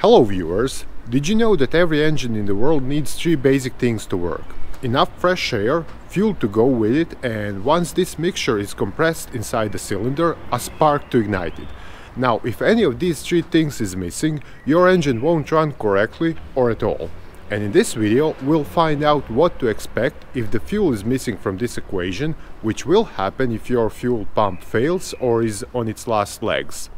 Hello viewers, did you know that every engine in the world needs three basic things to work? Enough fresh air, fuel to go with it, and once this mixture is compressed inside the cylinder, a spark to ignite it. Now, if any of these three things is missing, your engine won't run correctly or at all. And in this video, we'll find out what to expect if the fuel is missing from this equation, which will happen if your fuel pump fails or is on its last legs.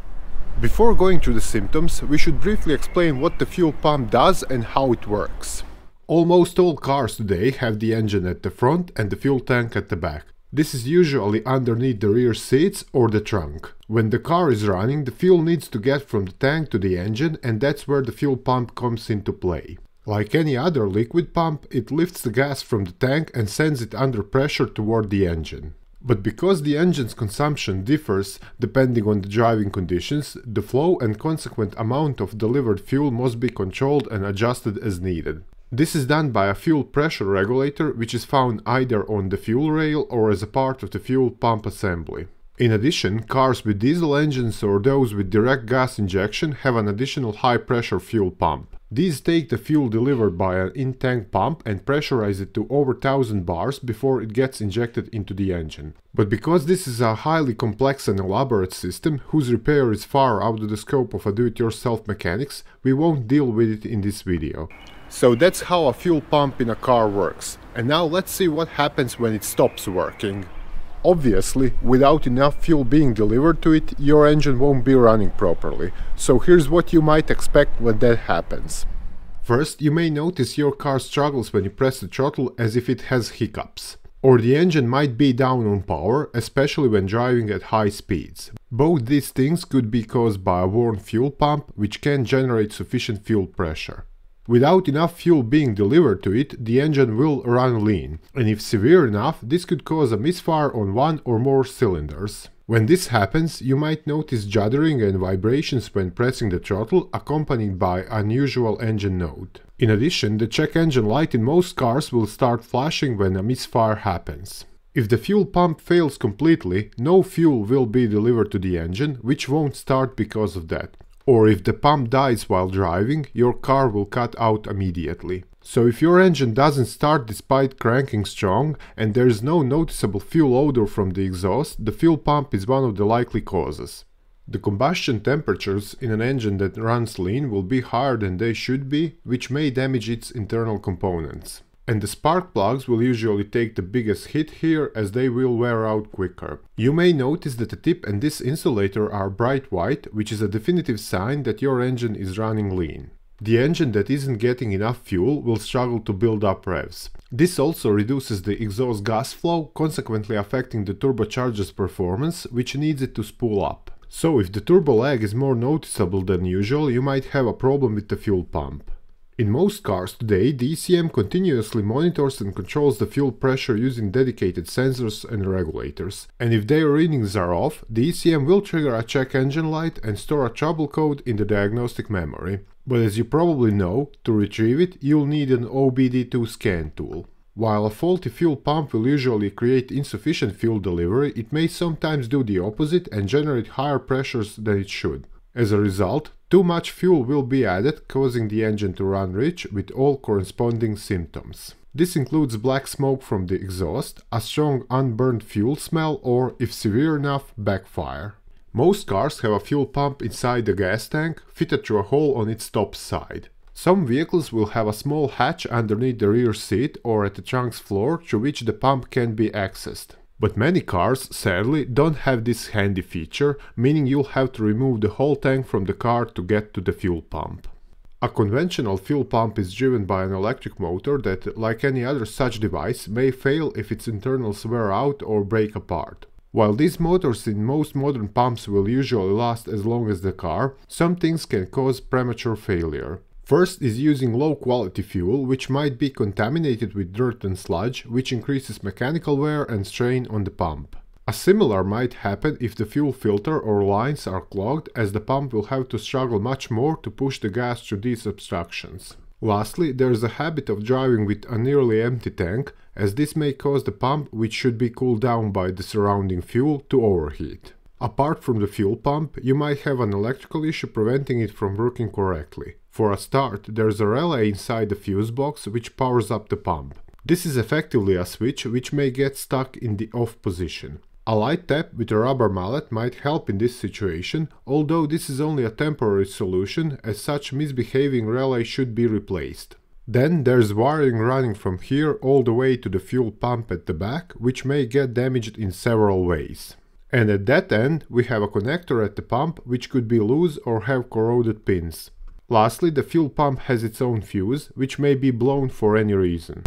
Before going through the symptoms, we should briefly explain what the fuel pump does and how it works. Almost all cars today have the engine at the front and the fuel tank at the back. This is usually underneath the rear seats or the trunk. When the car is running, the fuel needs to get from the tank to the engine, and that's where the fuel pump comes into play. Like any other liquid pump, it lifts the gas from the tank and sends it under pressure toward the engine. But because the engine's consumption differs depending on the driving conditions, the flow and consequent amount of delivered fuel must be controlled and adjusted as needed. This is done by a fuel pressure regulator, which is found either on the fuel rail or as a part of the fuel pump assembly. In addition, cars with diesel engines or those with direct gas injection have an additional high-pressure fuel pump. These take the fuel delivered by an in-tank pump and pressurize it to over 1000 bars before it gets injected into the engine. But because this is a highly complex and elaborate system, whose repair is far out of the scope of a do-it-yourself mechanics, we won't deal with it in this video. So that's how a fuel pump in a car works. And now let's see what happens when it stops working. Obviously, without enough fuel being delivered to it, your engine won't be running properly. So here's what you might expect when that happens. First, you may notice your car struggles when you press the throttle as if it has hiccups. Or the engine might be down on power, especially when driving at high speeds. Both these things could be caused by a worn fuel pump, which can't generate sufficient fuel pressure. Without enough fuel being delivered to it, the engine will run lean, and if severe enough, this could cause a misfire on one or more cylinders. When this happens, you might notice juddering and vibrations when pressing the throttle, accompanied by unusual engine note. In addition, the check engine light in most cars will start flashing when a misfire happens. If the fuel pump fails completely, no fuel will be delivered to the engine, which won't start because of that. Or if the pump dies while driving, your car will cut out immediately. So if your engine doesn't start despite cranking strong, and there is no noticeable fuel odor from the exhaust, the fuel pump is one of the likely causes. The combustion temperatures in an engine that runs lean will be higher than they should be, which may damage its internal components. And the spark plugs will usually take the biggest hit here, as they will wear out quicker. You may notice that the tip and this insulator are bright white, which is a definitive sign that your engine is running lean. The engine that isn't getting enough fuel will struggle to build up revs. This also reduces the exhaust gas flow, consequently affecting the turbocharger's performance, which needs it to spool up. So if the turbo lag is more noticeable than usual, you might have a problem with the fuel pump. In most cars today, the ECM continuously monitors and controls the fuel pressure using dedicated sensors and regulators. And if their readings are off, the ECM will trigger a check engine light and store a trouble code in the diagnostic memory. But as you probably know, to retrieve it, you'll need an OBD2 scan tool. While a faulty fuel pump will usually create insufficient fuel delivery, it may sometimes do the opposite and generate higher pressures than it should. As a result, too much fuel will be added, causing the engine to run rich with all corresponding symptoms. This includes black smoke from the exhaust, a strong unburned fuel smell, or, if severe enough, backfire. Most cars have a fuel pump inside the gas tank, fitted through a hole on its top side. Some vehicles will have a small hatch underneath the rear seat or at the trunk's floor through which the pump can be accessed. But many cars, sadly, don't have this handy feature, meaning you'll have to remove the whole tank from the car to get to the fuel pump. A conventional fuel pump is driven by an electric motor that, like any other such device, may fail if its internals wear out or break apart. While these motors in most modern pumps will usually last as long as the car, some things can cause premature failure. First is using low-quality fuel, which might be contaminated with dirt and sludge, which increases mechanical wear and strain on the pump. A similar might happen if the fuel filter or lines are clogged, as the pump will have to struggle much more to push the gas through these obstructions. Lastly, there is a habit of driving with a nearly empty tank, as this may cause the pump, which should be cooled down by the surrounding fuel, to overheat. Apart from the fuel pump, you might have an electrical issue preventing it from working correctly. For a start, there's a relay inside the fuse box which powers up the pump. This is effectively a switch which may get stuck in the off position. A light tap with a rubber mallet might help in this situation, although this is only a temporary solution, as such misbehaving relay should be replaced. Then there's wiring running from here all the way to the fuel pump at the back, which may get damaged in several ways. And at that end, we have a connector at the pump, which could be loose or have corroded pins. Lastly, the fuel pump has its own fuse, which may be blown for any reason.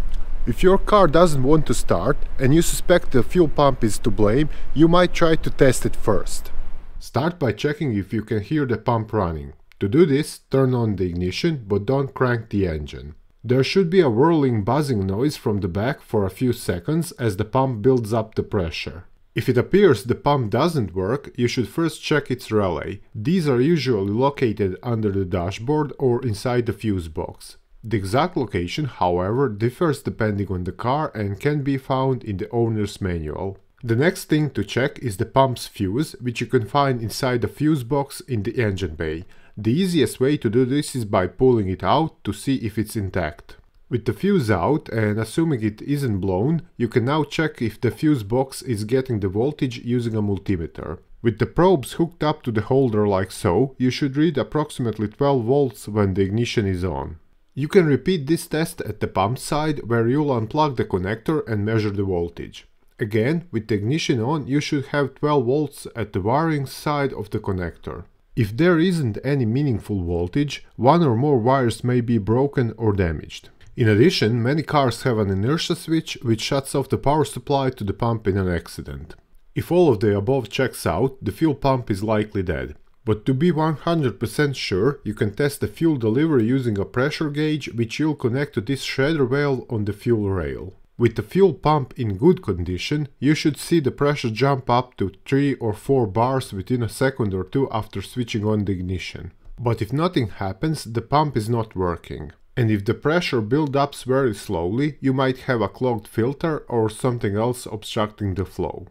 If your car doesn't want to start and you suspect the fuel pump is to blame, you might try to test it first. Start by checking if you can hear the pump running. To do this, turn on the ignition, but don't crank the engine. There should be a whirling buzzing noise from the back for a few seconds as the pump builds up the pressure. If it appears the pump doesn't work, you should first check its relay. These are usually located under the dashboard or inside the fuse box. The exact location, however, differs depending on the car and can be found in the owner's manual. The next thing to check is the pump's fuse, which you can find inside the fuse box in the engine bay. The easiest way to do this is by pulling it out to see if it's intact. With the fuse out and assuming it isn't blown, you can now check if the fuse box is getting the voltage using a multimeter. With the probes hooked up to the holder like so, you should read approximately 12 volts when the ignition is on. You can repeat this test at the pump side, where you'll unplug the connector and measure the voltage. Again, with the ignition on, you should have 12 volts at the wiring side of the connector. If there isn't any meaningful voltage, one or more wires may be broken or damaged. In addition, many cars have an inertia switch which shuts off the power supply to the pump in an accident. If all of the above checks out, the fuel pump is likely dead. But to be 100% sure, you can test the fuel delivery using a pressure gauge which you'll connect to this shredder valve on the fuel rail. With the fuel pump in good condition, you should see the pressure jump up to 3 or 4 bars within a second or two after switching on the ignition. But if nothing happens, the pump is not working. And if the pressure builds up very slowly, you might have a clogged filter or something else obstructing the flow.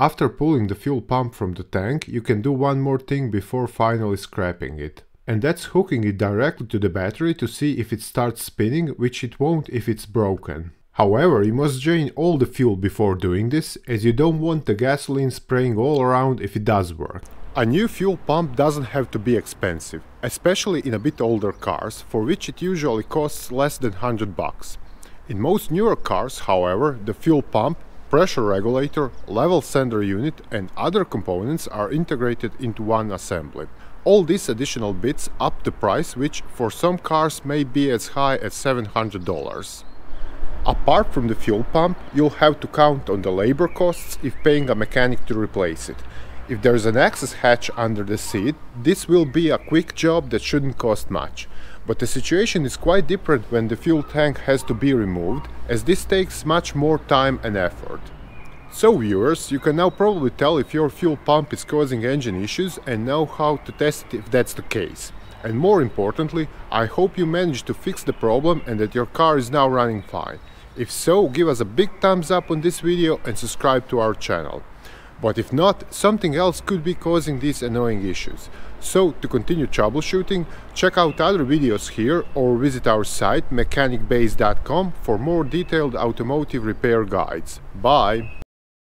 After pulling the fuel pump from the tank, you can do one more thing before finally scrapping it. And that's hooking it directly to the battery to see if it starts spinning, which it won't if it's broken. However, you must drain all the fuel before doing this, as you don't want the gasoline spraying all around if it does work. A new fuel pump doesn't have to be expensive, especially in a bit older cars, for which it usually costs less than $100 bucks. In most newer cars, however, the fuel pump, pressure regulator, level sender unit and other components are integrated into one assembly. All these additional bits up the price, which for some cars may be as high as $700. Apart from the fuel pump, you'll have to count on the labor costs if paying a mechanic to replace it. If there's an access hatch under the seat, this will be a quick job that shouldn't cost much. But the situation is quite different when the fuel tank has to be removed, as this takes much more time and effort. So viewers, you can now probably tell if your fuel pump is causing engine issues and know how to test it if that's the case. And more importantly, I hope you managed to fix the problem and that your car is now running fine. If so, give us a big thumbs up on this video and subscribe to our channel. But if not, something else could be causing these annoying issues. So, to continue troubleshooting, check out other videos here or visit our site mechanicbase.com for more detailed automotive repair guides. Bye!